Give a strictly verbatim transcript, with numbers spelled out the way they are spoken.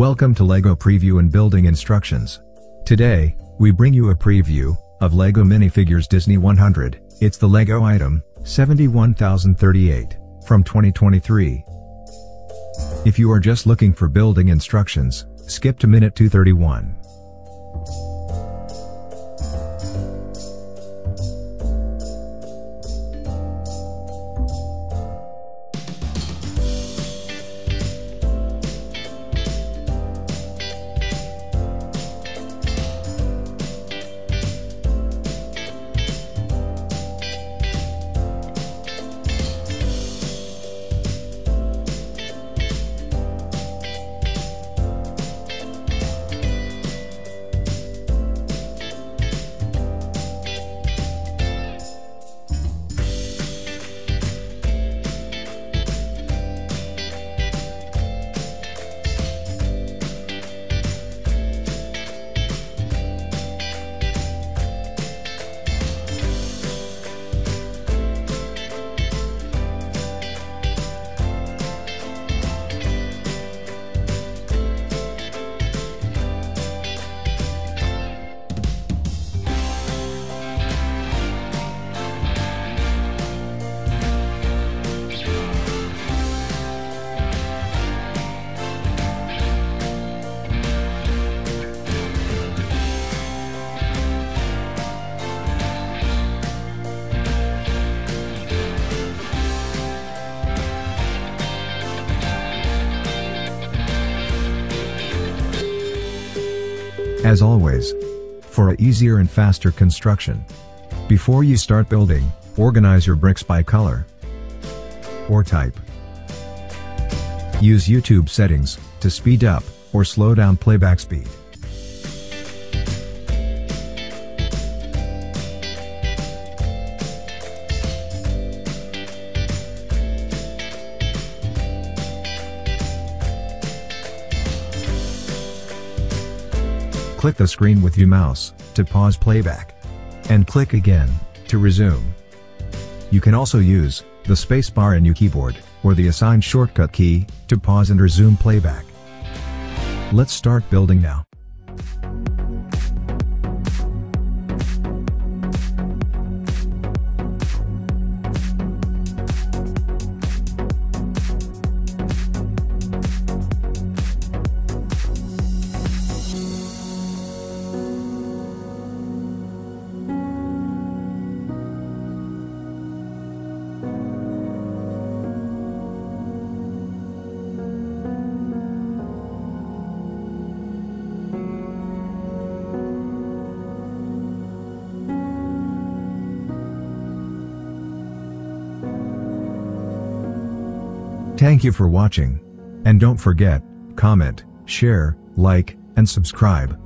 Welcome to LEGO Preview and Building Instructions. Today, we bring you a preview of LEGO Minifigures Disney one hundred. It's the LEGO item seven one zero three eight from twenty twenty-three. If you are just looking for building instructions, skip to minute two thirty-one. As always, for a easier and faster construction, before you start building, organize your bricks by color or type. Use YouTube settings to speed up or slow down playback speed. Click the screen with your mouse to pause playback, and click again to resume. You can also use the spacebar in your keyboard or the assigned shortcut key to pause and resume playback. Let's start building now. Thank you for watching, and don't forget, comment, share, like, and subscribe.